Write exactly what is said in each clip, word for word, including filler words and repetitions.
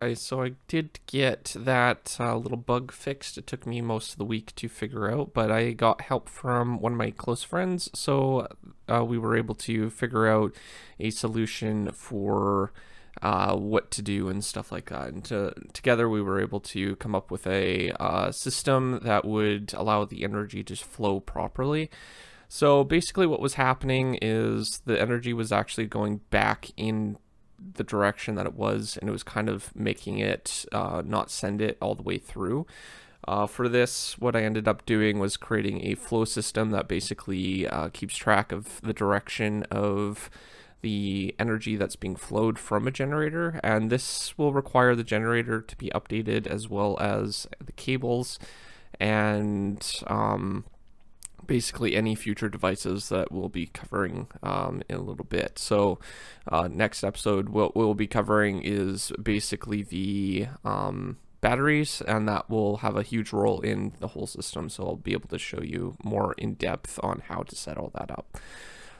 Okay, so I did get that uh, little bug fixed. It took me most of the week to figure out, but I got help from one of my close friends, so uh, we were able to figure out a solution for uh, what to do and stuff like that. And to, together we were able to come up with a uh, system that would allow the energy to flow properly. So basically what was happening is the energy was actually going back in the direction that it was, and it was kind of making it uh, not send it all the way through. Uh, for this, what I ended up doing was creating a flow system that basically uh, keeps track of the direction of the energy that's being flowed from a generator, and this will require the generator to be updated as well as the cables and um, basically any future devices that we'll be covering um, in a little bit. So uh, next episode, what we'll be covering is basically the um, batteries, and that will have a huge role in the whole system. So I'll be able to show you more in depth on how to set all that up.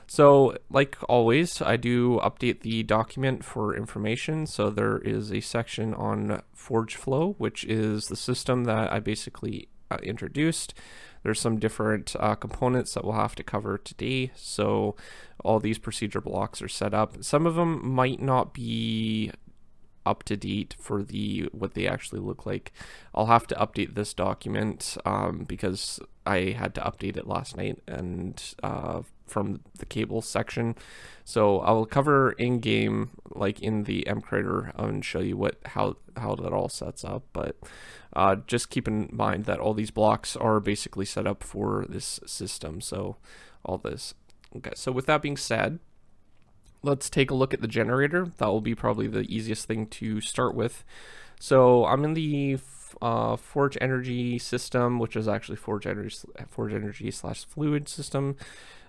So like always, I do update the document for information. So there is a section on Forge Flow, which is the system that I basically Uh, introduced. There's some different uh, components that we'll have to cover today. So all these procedure blocks are set up. Some of them might not be up to date for the what they actually look like. I'll have to update this document um, because I had to update it last night and uh, from the cable section. So I will cover in game, like in the MCreator, and show you what how how that all sets up. But uh, just keep in mind that all these blocks are basically set up for this system. So all this. Okay. So with that being said, let's take a look at the generator. That will be probably the easiest thing to start with. So I'm in the uh, Forge Energy system, which is actually Forge Energy, Forge Energy slash Fluid system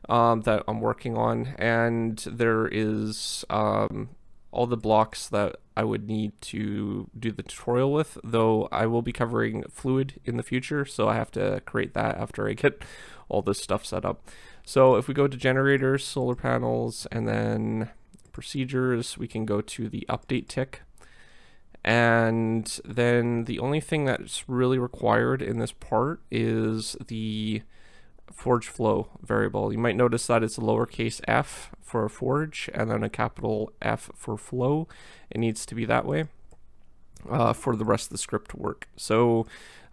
um, that I'm working on. And there is um, all the blocks that I would need to do the tutorial with, though I will be covering Fluid in the future. So I have to create that after I get all this stuff set up. So if we go to generators, solar panels, and then procedures, we can go to the update tick. And then the only thing that's really required in this part is the Forge Flow variable. You might notice that it's a lowercase f for Forge and then a capital F for Flow. It needs to be that way uh, for the rest of the script to work. So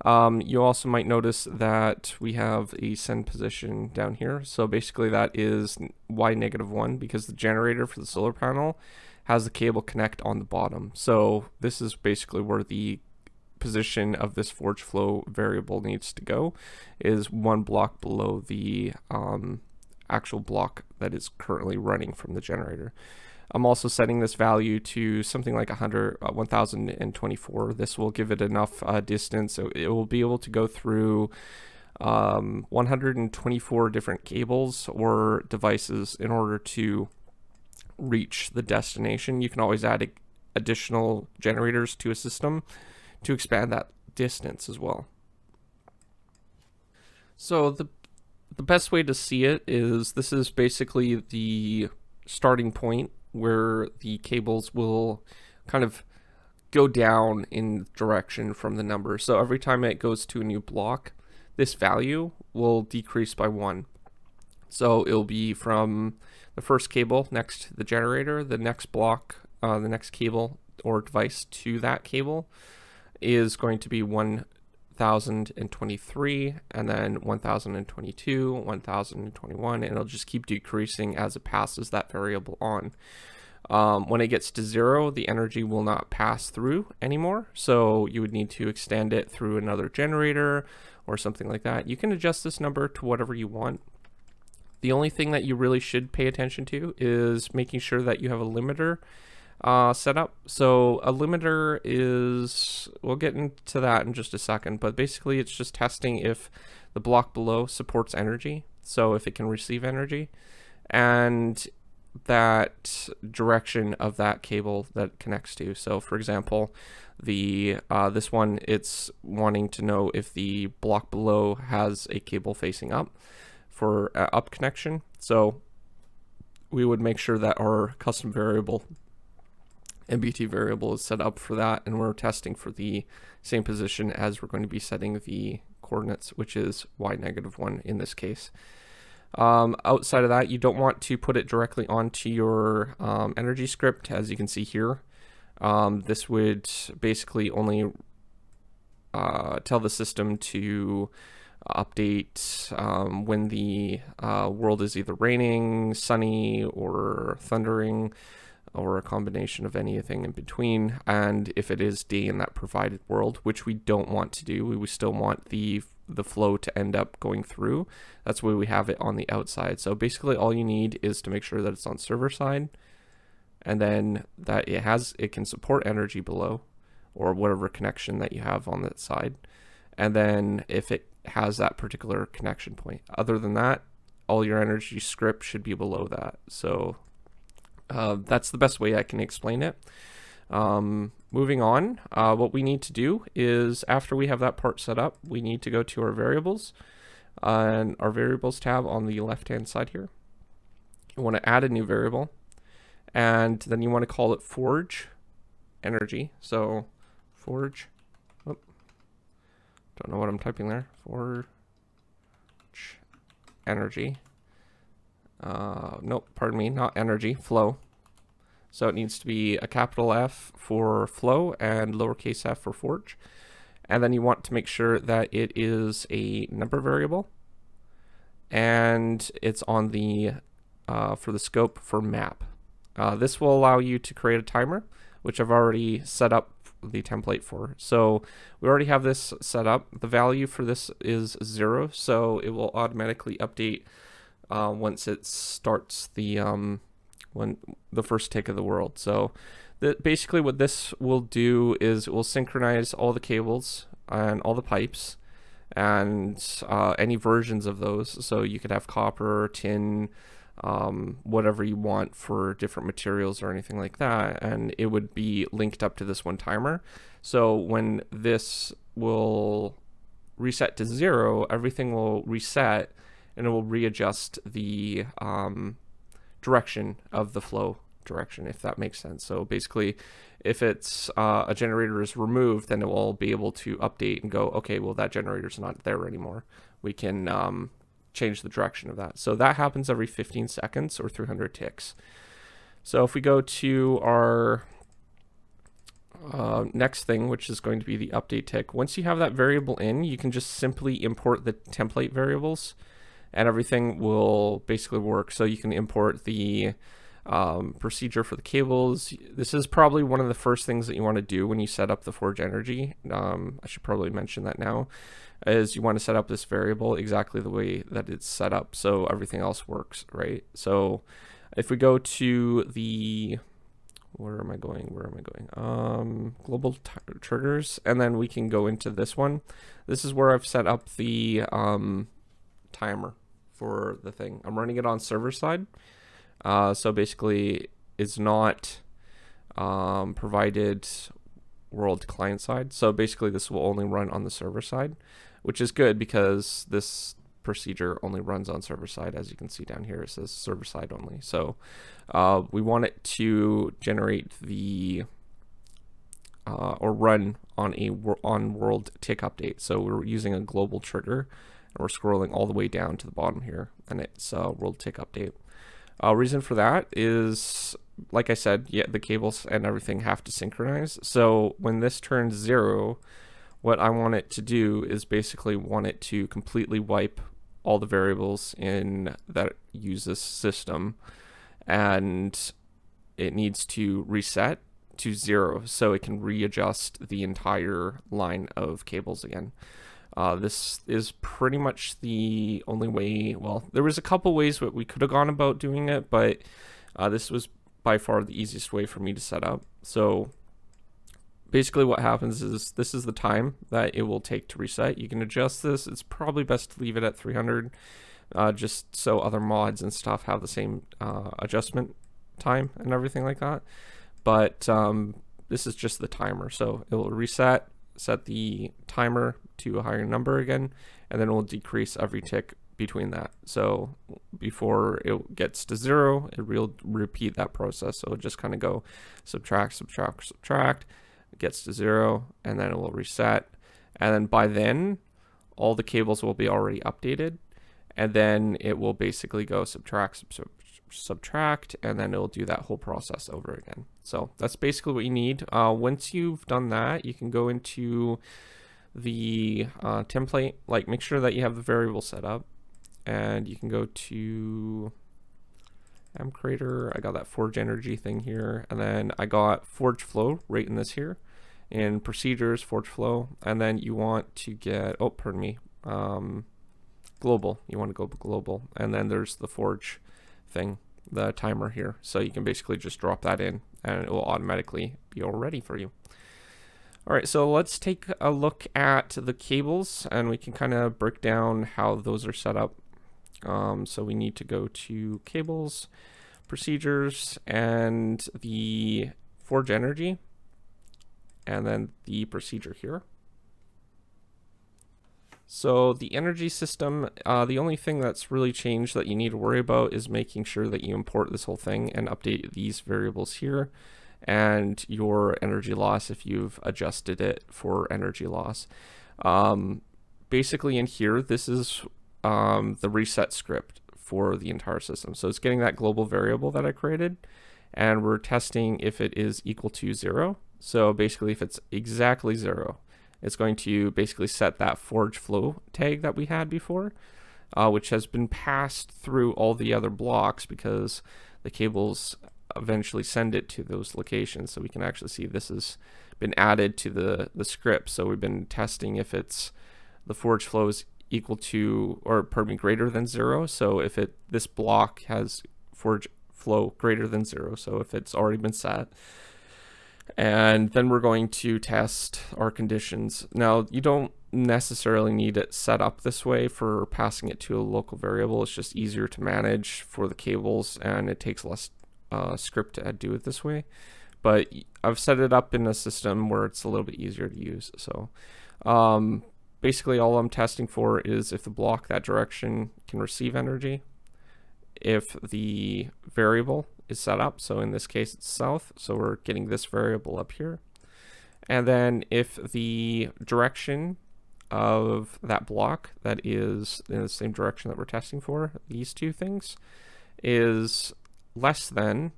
um, you also might notice that we have a send position down here. So basically that is y negative one because the generator for the solar panel has the cable connect on the bottom. So this is basically where the position of this Forge Flow variable needs to go, is one block below the um, actual block that is currently running from the generator. I'm also setting this value to something like one thousand twenty-four. This will give it enough uh, distance, so it will be able to go through um, one hundred twenty-four different cables or devices in order to reach the destination. You can always add a, additional generators to a system to expand that distance as well. So the the best way to see it is this is basically the starting point where the cables will kind of go down in direction from the number. So every time it goes to a new block, this value will decrease by one. So it'll be from the first cable next to the generator, the next block, uh, the next cable or device to that cable is going to be one thousand twenty-three, and then one thousand twenty-two, one thousand twenty-one, and it'll just keep decreasing as it passes that variable on. Um, when it gets to zero, the energy will not pass through anymore, so you would need to extend it through another generator or something like that. You can adjust this number to whatever you want. The only thing that you really should pay attention to is making sure that you have a limiter uh, set up. So a limiter is, we'll get into that in just a second, but basically it's just testing if the block below supports energy, so if it can receive energy, and that direction of that cable that connects to. So for example, the uh, this one, it's wanting to know if the block below has a cable facing up for uh, up connection. So we would make sure that our custom variable M B T variable is set up for that, and we're testing for the same position as we're going to be setting the coordinates, which is y negative one in this case. Um, outside of that, you don't want to put it directly onto your um, energy script, as you can see here. Um, this would basically only uh, tell the system to update um, when the uh, world is either raining, sunny, or thundering, or a combination of anything in between, and if it is day in that provided world, which we don't want to do. We still want the the flow to end up going through. That's why we have it on the outside. So basically all you need is to make sure that it's on server side, and then that it has it can support energy below, or whatever connection that you have on that side, and then if it has that particular connection point. Other than that, all your energy script should be below that. So Uh, that's the best way I can explain it. Um, moving on, uh, what we need to do is, after we have that part set up, we need to go to our variables uh, and our variables tab on the left hand side here. You want to add a new variable, and then you want to call it Forge Energy. So Forge, whoop, don't know what I'm typing there, Forge Energy. Uh, nope, pardon me, not energy, flow. So it needs to be a capital F for flow and lowercase f for forge. And then you want to make sure that it is a number variable, and it's on the, uh, for the scope for map. Uh, this will allow you to create a timer, which I've already set up the template for. So we already have this set up. The value for this is zero, so it will automatically update Uh, once it starts the um, when the first tick of the world. So that basically what this will do is it will synchronize all the cables and all the pipes and uh, any versions of those. So you could have copper, tin, um, whatever you want for different materials or anything like that, and it would be linked up to this one timer. So when this will reset to zero, everything will reset, and it will readjust the um, direction of the flow direction, if that makes sense. So basically, if it's uh, a generator is removed, then it will be able to update and go, okay, well, that generator's not there anymore. We can um, change the direction of that. So that happens every fifteen seconds or three hundred ticks. So if we go to our uh, next thing, which is going to be the update tick, once you have that variable in, you can just simply import the template variables, and everything will basically work. So you can import the um, procedure for the cables. This is probably one of the first things that you want to do when you set up the Forge Energy. Um, I should probably mention that now, is you want to set up this variable exactly the way that it's set up, so everything else works, right? So if we go to the, where am I going? Where am I going? Um, global triggers, and then we can go into this one. This is where I've set up the um, timer for the thing. I'm running it on server side, uh, so basically it's not um, provided world client side, so basically this will only run on the server side, which is good because this procedure only runs on server side. As you can see down here, it says server side only, so uh, we want it to generate the uh, or run on a on world tick update. So we're using a global trigger. We're scrolling all the way down to the bottom here, and it's uh, world tick update. Uh, reason for that is, like I said, yeah, the cables and everything have to synchronize. So when this turns zero, what I want it to do is basically want it to completely wipe all the variables in that use this system, and it needs to reset to zero so it can readjust the entire line of cables again. Uh, this is pretty much the only way. Well, there was a couple ways that we could have gone about doing it, but uh, this was by far the easiest way for me to set up. So basically what happens is this is the time that it will take to reset. You can adjust this. It's probably best to leave it at three hundred, uh, just so other mods and stuff have the same uh, adjustment time and everything like that. But um, this is just the timer, so it will reset, set the timer to a higher number again, and then it will decrease every tick between that. So before it gets to zero, it will repeat that process. So it'll just kind of go subtract, subtract, subtract, it gets to zero, and then it will reset. And then by then, all the cables will be already updated. And then it will basically go subtract, sub subtract, and then it'll do that whole process over again. So that's basically what you need. Uh, once you've done that, you can go into the uh, template, like make sure that you have the variable set up, and you can go to MCreator. I got that Forge Energy thing here, and then I got Forge Flow right in this here, in Procedures, Forge Flow, and then you want to get, oh, pardon me, um, Global. You want to go Global, and then there's the Forge thing, the timer here. So you can basically just drop that in, and it will automatically be all ready for you. All right, so let's take a look at the cables, and we can kind of break down how those are set up. Um, so we need to go to cables, procedures, and the Forge Energy, and then the procedure here. So the energy system, uh, the only thing that's really changed that you need to worry about is making sure that you import this whole thing and update these variables here, and your energy loss if you've adjusted it for energy loss. Um, basically in here, this is um, the reset script for the entire system. So it's getting that global variable that I created, and we're testing if it is equal to zero. So basically if it's exactly zero, it's going to basically set that Forge Flow tag that we had before, uh, which has been passed through all the other blocks because the cables eventually send it to those locations. So we can actually see this has been added to the the script. So we've been testing if it's the Forge Flow is equal to, or pardon me, greater than zero. So if it this block has Forge Flow greater than zero, so if it's already been set, and then we're going to test our conditions. Now you don't necessarily need it set up this way for passing it to a local variable. It's just easier to manage for the cables, and it takes less Uh, script to do it this way, but I've set it up in a system where it's a little bit easier to use. So um, basically all I'm testing for is if the block that direction can receive energy, if the variable is set up, so in this case it's south, so we're getting this variable up here, and then if the direction of that block that is in the same direction that we're testing for, these two things, is less than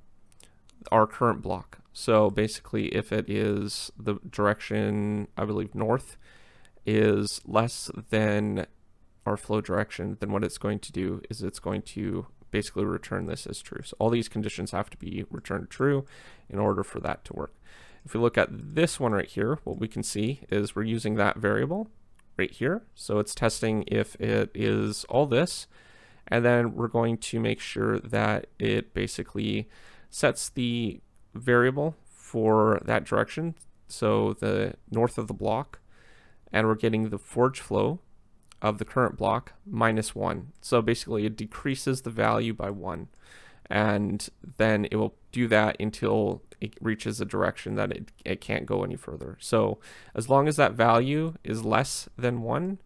our current block. So basically if it is the direction, I believe north, is less than our flow direction, then what it's going to do is it's going to basically return this as true. So all these conditions have to be returned true in order for that to work. If we look at this one right here, what we can see is we're using that variable right here. So it's testing if it is all this, and then we're going to make sure that it basically sets the variable for that direction, so the north of the block, and we're getting the Forge Flow of the current block minus one. So basically it decreases the value by one, and then it will do that until it reaches a direction that it, it can't go any further. So as long as that value is less than one,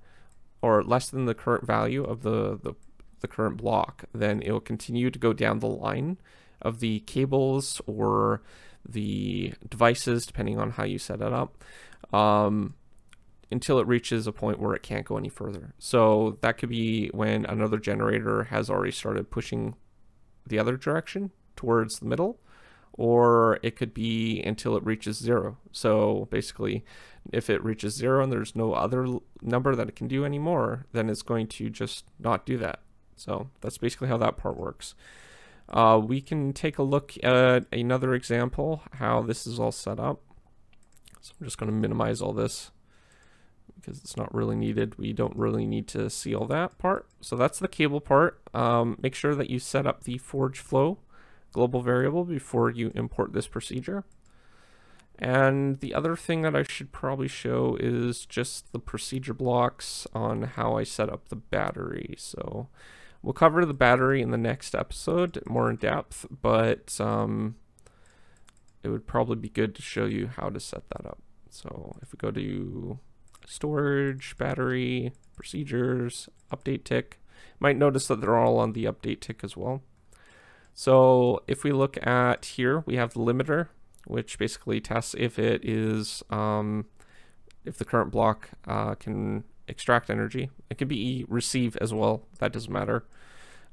or less than the current value of the, the the current block, then it will continue to go down the line of the cables or the devices, depending on how you set it up, um, until it reaches a point where it can't go any further. So that could be when another generator has already started pushing the other direction towards the middle, or it could be until it reaches zero. So basically if it reaches zero and there's no other number that it can do anymore, then it's going to just not do that. So that's basically how that part works. Uh, we can take a look at another example, how this is all set up. So I'm just going to minimize all this because it's not really needed. We don't really need to see all that part. So that's the cable part. Um, make sure that you set up the Forge Flow global variable before you import this procedure. And the other thing that I should probably show is just the procedure blocks on how I set up the battery. So we'll cover the battery in the next episode more in depth, but um, it would probably be good to show you how to set that up. So if we go to storage, battery, procedures, update tick, Might notice that they're all on the update tick as well. So if we look at here, we have the limiter, which basically tests if it is, um, if the current block uh, can extract energy. It could be receive as well, that doesn't matter.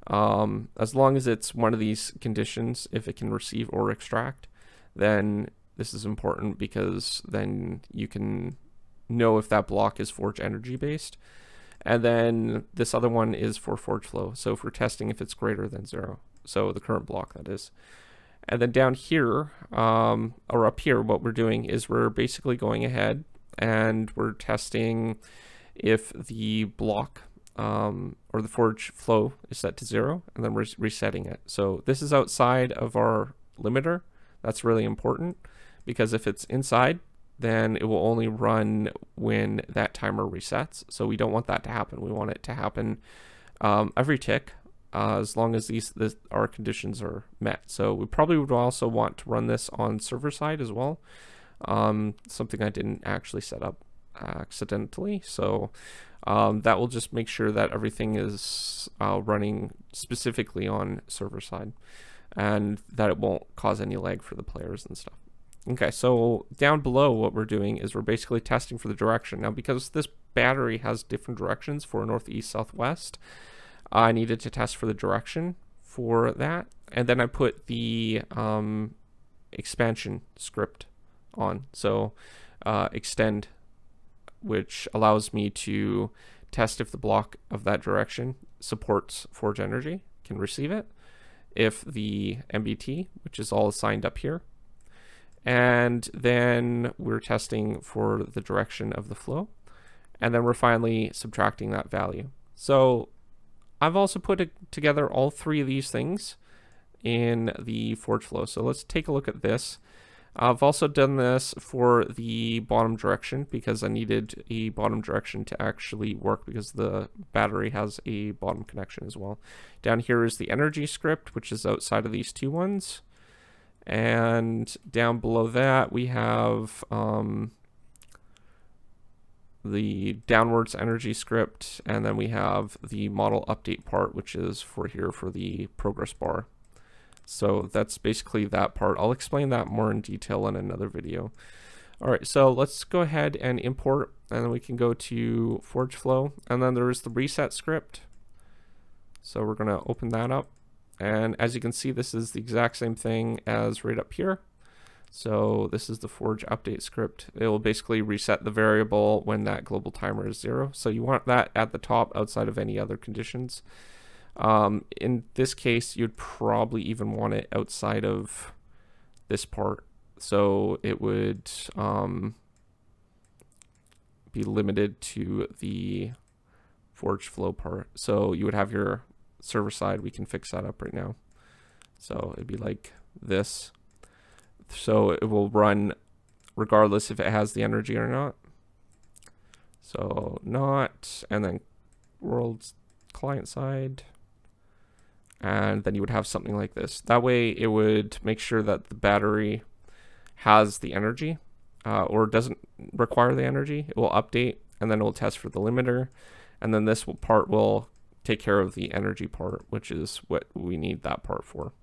Um, as long as it's one of these conditions, if it can receive or extract, then this is important because then you can know if that block is Forge energy based. And then this other one is for Forge Flow. So if we're testing if it's greater than zero, so the current block that is. And then down here, um, or up here, what we're doing is we're basically going ahead and we're testing if the block um, or the Forge Flow is set to zero, and then we're resetting it. So this is outside of our limiter. That's really important because if it's inside, then it will only run when that timer resets. So we don't want that to happen. We want it to happen um, every tick uh, as long as these this, our conditions are met. So we probably would also want to run this on server side as well. Um, something I didn't actually set up accidentally. So um, that will just make sure that everything is uh, running specifically on server side and that it won't cause any lag for the players and stuff. Okay, so down below what we're doing is we're basically testing for the direction. Now because this battery has different directions for northeast, southwest, I needed to test for the direction for that. And then I put the um, expansion script on, so uh, extend, which allows me to test if the block of that direction supports Forge energy, can receive it, if the M B T, which is all assigned up here, and then we're testing for the direction of the flow, and then we're finally subtracting that value. So I've also put together all three of these things in the Forge Flow. So let's take a look at this. I've also done this for the bottom direction because I needed a bottom direction to actually work because the battery has a bottom connection as well. Down here is the energy script, which is outside of these two ones. And down below that we have um, the downwards energy script, and then we have the model update part, which is for here for the progress bar. So that's basically that part. I'll explain that more in detail in another video. All right, so let's go ahead and import, and then we can go to Forge Flow, and then there is the reset script. So we're going to open that up. And as you can see, this is the exact same thing as right up here. So this is the Forge update script. It will basically reset the variable when that global timer is zero. So you want that at the top outside of any other conditions. Um, in this case, you'd probably even want it outside of this part. So it would um, be limited to the Forge Flow part. So you would have your server side, we can fix that up right now. So it'd be like this. So it will run regardless if it has the energy or not. So not, and then world's client side. And then you would have something like this. That way it would make sure that the battery has the energy uh, or doesn't require the energy. It will update, and then it will test for the limiter. And then this will part will take care of the energy part, which is what we need that part for.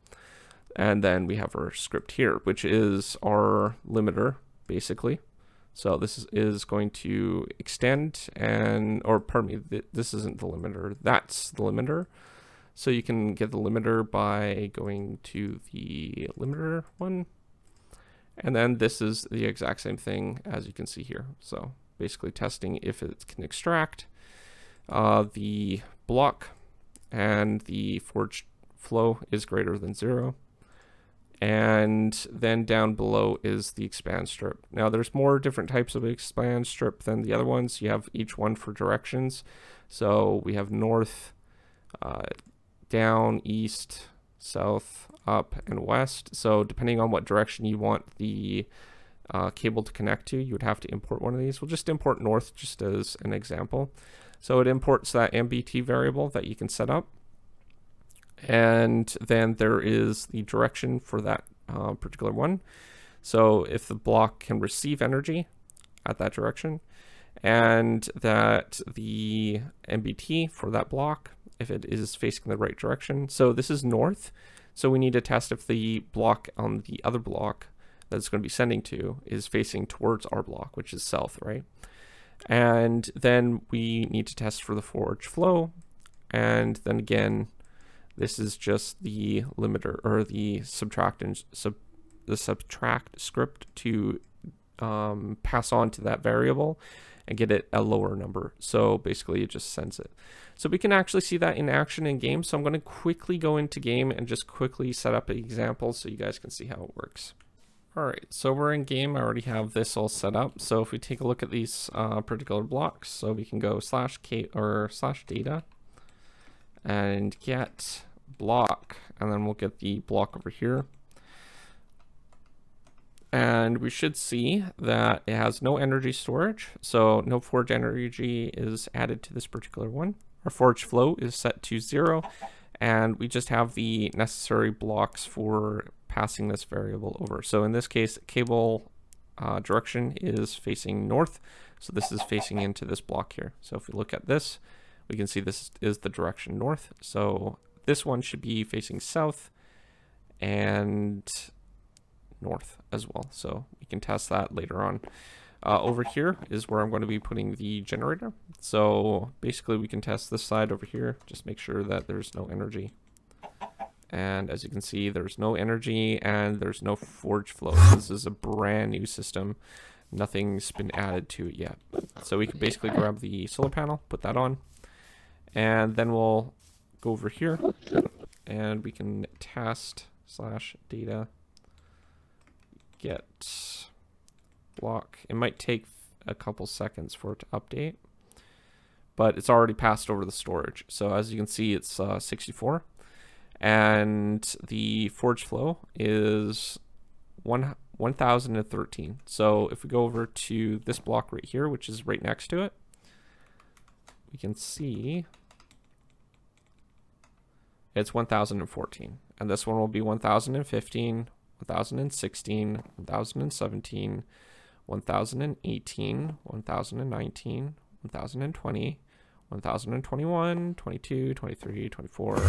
And then we have our script here, which is our limiter, basically. So this is going to extend and, or pardon me, this isn't the limiter, that's the limiter. So you can get the limiter by going to the limiter one. And then this is the exact same thing as you can see here. So basically testing if it can extract uh, the block, and the Forge Flow is greater than zero. And then down below is the expand strip. Now there's more different types of expand strip than the other ones. You have each one for directions. So we have north, uh, down, east, south, up, and west. So depending on what direction you want the uh, cable to connect to, you would have to import one of these. We'll just import north just as an example. So it imports that M B T variable that you can set up. And then there is the direction for that uh, particular one. So if the block can receive energy at that direction, and that the M B T for that block if it is facing the right direction. So this is north, so we need to test if the block on the other block that it's going to be sending to is facing towards our block, which is south, right? And then we need to test for the forge flow. And then again, this is just the limiter or the subtract and sub the subtract script to um, pass on to that variable and get it a lower number. So basically it just sends it. So we can actually see that in action in game. So I'm going to quickly go into game and just quickly set up an example so you guys can see how it works. All right, so we're in game. I already have this all set up. So if we take a look at these uh, particular blocks, so we can go slash k or slash data and get block, and then we'll get the block over here. And we should see that it has no energy storage, so no forge energy is added to this particular one. Our forge flow is set to zero, and we just have the necessary blocks for passing this variable over. So in this case, cable uh, direction is facing north, so this is facing into this block here. So if we look at this, we can see this is the direction north. So this one should be facing south and north as well. So we can test that later on. Uh, over here is where I'm going to be putting the generator. So basically we can test this side over here. Just make sure that there's no energy. And as you can see, there's no energy and there's no forge flow. This is a brand new system. Nothing's been added to it yet. So we can basically grab the solar panel, put that on, and then we'll go over here and we can test slash data get block. It might take a couple seconds for it to update, but it's already passed over the storage. So as you can see, it's uh, sixty-four, and the forge flow is one thousand thirteen. So if we go over to this block right here, which is right next to it, we can see it's one thousand fourteen, and this one will be one thousand fifteen, one thousand sixteen, one thousand seventeen, one thousand eighteen, one thousand nineteen, one thousand twenty, one thousand twenty-one, twenty-two, twenty-three, twenty-four.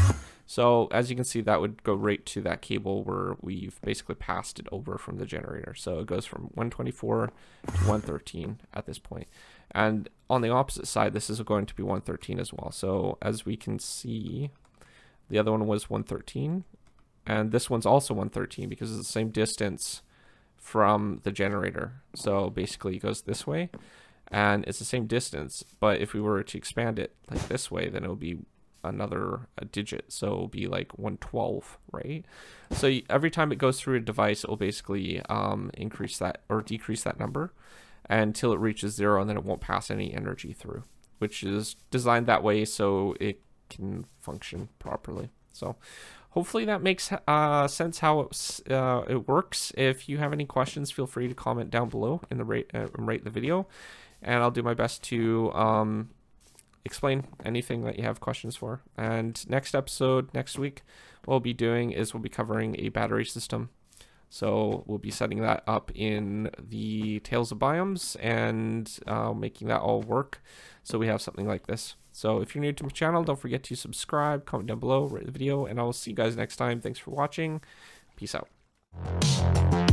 So as you can see, that would go right to that cable where we've basically passed it over from the generator. So it goes from one twenty-four to one thirteen at this point. And on the opposite side, this is going to be one thirteen as well. So as we can see, the other one was one thirteen, and this one's also one thirteen because it's the same distance from the generator. So basically it goes this way, and it's the same distance, but if we were to expand it like this way, then it would be another a digit, so it'll be like one twelve, right? So every time it goes through a device, it will basically um, increase that or decrease that number until it reaches zero, and then it won't pass any energy through, which is designed that way so it can function properly. So hopefully that makes uh, sense how it, uh, it works. If you have any questions, feel free to comment down below in the rate uh, rate the video, and I'll do my best to um, explain anything that you have questions for. And next episode, next week, what we'll be doing is we'll be covering a battery system. So we'll be setting that up in the Tails of Biomes and uh, making that all work so we have something like this. So if you're new to my channel, don't forget to subscribe, comment down below, rate the video, and I will see you guys next time. Thanks for watching. Peace out.